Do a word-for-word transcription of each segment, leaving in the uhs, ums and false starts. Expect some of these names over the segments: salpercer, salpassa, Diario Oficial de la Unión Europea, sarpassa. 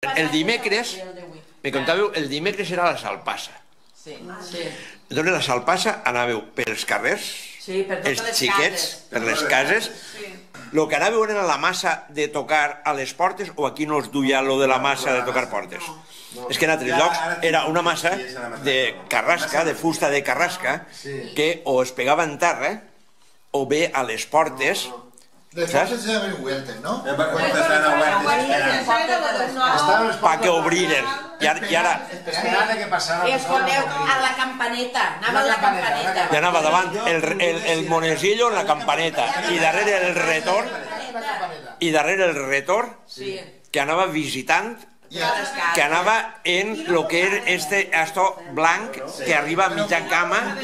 El dimecres, me contàveu, el dimecres era la salpassa. Sí. Entonces la salpassa anàveu pels carrers, sí, per els xiquets, per les cases. Lo que anàveu era la massa de tocar a les portes, o aquí no us duia lo de la massa de tocar portes. És que en altres llocs era una massa de carrasca, de fusta de carrasca, que o es pegava en terra o bé a les portes. Les portes estaven obertes, no? Les portes estaven obertes. Pa que obriren. Esperant que passava. I escolteu, a la campaneta. Anava la campaneta. I anava davant el monesillo en la campaneta. I darrere el retorn. I darrere el retorn que anava visitant, que anava en lo que era este esto blanc que arriba a mitja cama,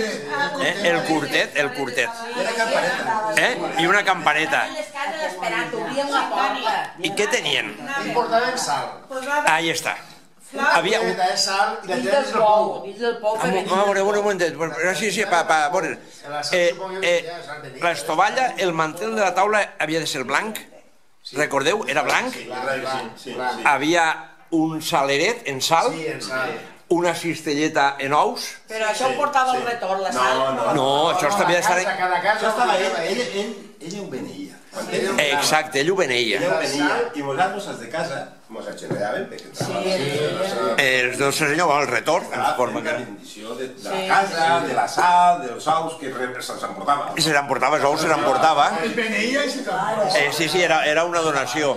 el curtet, el curtet, i una campaneta. I què tenien? Portaven sal. Ahí està. Havia un... A veure, un momentet. Sí, sí, a veure. L'estovalla, el mantell de la taula havia de ser blanc. Recordeu? Era blanc. Havia un saleret en sal, una cistelleta en ous... Però això ho portava el retorn, la sal. No, això també estava... Això estava ell, ell ho beneïa. Exacte, ell ho beneïa. Ell ho beneïa, i vosaltres els de casa mos aixerreaven perquè entraven. Els del senyor va al retorn. Era la bendició de la casa, de la sal, dels ous, que se'ls emportava. Se'ls emportava, els ous se'ls emportava. Els beneïa i se'ls emportava. Sí, sí, era una donació.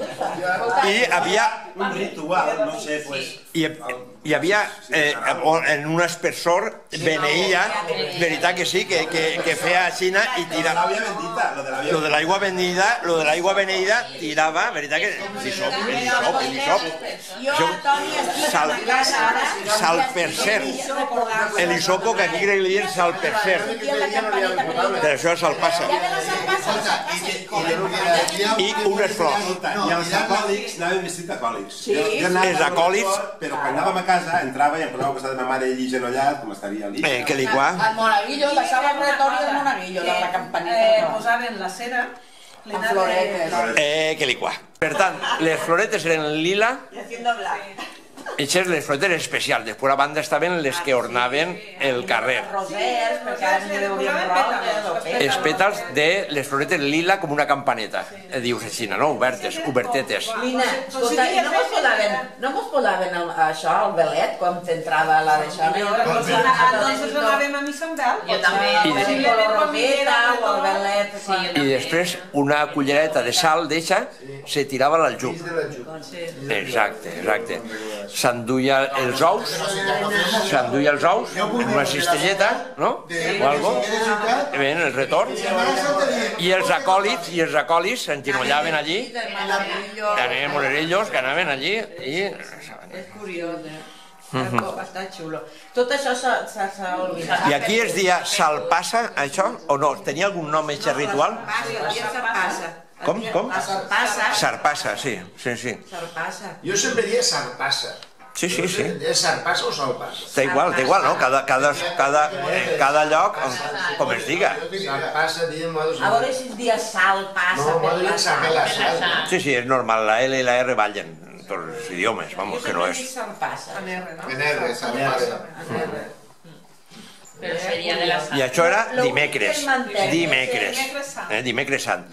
I havia... Un ritual, no sé, pues... Hi havia, en un aspersor, beneïa, veritat que sí, que feia així i tirava. Lo de l'aigua beneïda, lo de l'aigua beneïda tirava, veritat que... Dissop, dissop, dissop. Salpercer. El hisopo que aquí li diuen salpercer. Per això és salpassa. I unes flors. I els acòlics anaven vestit d'acòlics. Els acòlics... Però quan anàvem a casa, entrava i em posava al costat de ma mare allí genollat, com estaria allí. Bé, que li qua. El monaguillo, passava el retorn del monaguillo, de la campaneta. Posaven la cera, amb floretes. Eh, que li qua. Per tant, les floretes eren lila. I haciendo blanc. Eixes les floretes especials. Després, a banda, estaven les que ornaven el carrer. Rosers, perquè ara ens deurien rodes. Els pètals de les floretes lila com una campaneta. Dius així, no? Obertes, obertetes. Lina, escolta, i no mos posaven això, el velet, quan s'entrava la d'això? Nosaltres donàvem a mi sandal. Jo també. I després, una cullereta de sal d'eixa se tirava al llup. Exacte, exacte. S'enduia els ous, s'enduia els ous en una cistelleta, no? O algo. Bé, el retorn. I els acòlits, i els acòlits s'enginollaven allí. Tenien monerellos que anaven allí i... És curiós, eh? Està xulo. Tot això s'ha oblidat. I aquí es deia salpassa, això? O no? Tenia algun nom aquest ritual? No, salpassa. Com? Com? Sarpassa. Sarpassa, sí, sí, sí. Sarpassa. Jo sempre diria sarpassa. Sí, sí, sí. És sarpassa o salpassa? Està igual, està igual, no? Cada lloc, com es diga. Sarpassa, diem... A veure si es dia salpassa. No, m'ho diuen sarpassa. Sí, sí, és normal, la L i la R ballen en tots els idiomes, vamos, que no és. Jo sempre dic sarpassa. En R, no? En R, sarpassa. En R. I això era dimecres. Dimecres. Dimecres sant.